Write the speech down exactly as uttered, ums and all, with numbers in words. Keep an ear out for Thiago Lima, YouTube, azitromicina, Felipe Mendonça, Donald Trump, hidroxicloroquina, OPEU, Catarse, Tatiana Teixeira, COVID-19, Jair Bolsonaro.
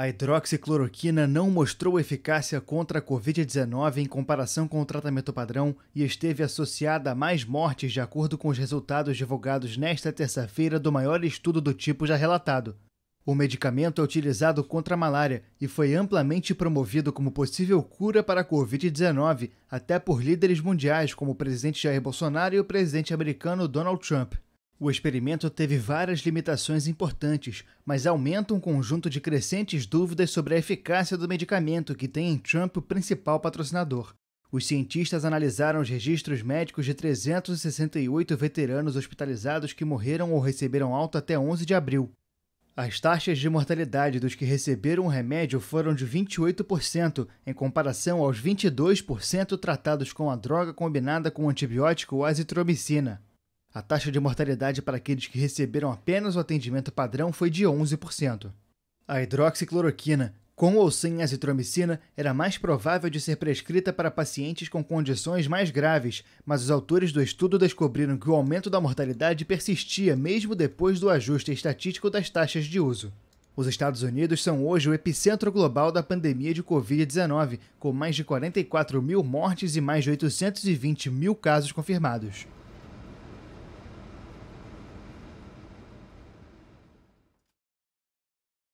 A hidroxicloroquina não mostrou eficácia contra a covid dezenove em comparação com o tratamento padrão e esteve associada a mais mortes, de acordo com os resultados divulgados nesta terça-feira do maior estudo do tipo já relatado. O medicamento é utilizado contra a malária e foi amplamente promovido como possível cura para a covid dezenove, até por líderes mundiais como o presidente Jair Bolsonaro e o presidente americano Donald Trump. O experimento teve várias limitações importantes, mas aumenta um conjunto de crescentes dúvidas sobre a eficácia do medicamento, que tem em Trump o principal patrocinador. Os cientistas analisaram os registros médicos de trezentos e sessenta e oito veteranos hospitalizados que morreram ou receberam alta até onze de abril. As taxas de mortalidade dos que receberam o remédio foram de vinte e oito por cento, em comparação aos vinte e dois por cento tratados com a droga combinada com o antibiótico azitromicina. A taxa de mortalidade para aqueles que receberam apenas o atendimento padrão foi de onze por cento. A hidroxicloroquina, com ou sem azitromicina, era mais provável de ser prescrita para pacientes com condições mais graves, mas os autores do estudo descobriram que o aumento da mortalidade persistia mesmo depois do ajuste estatístico das taxas de uso. Os Estados Unidos são hoje o epicentro global da pandemia de covid dezenove, com mais de quarenta e quatro mil mortes e mais de oitocentos e vinte mil casos confirmados.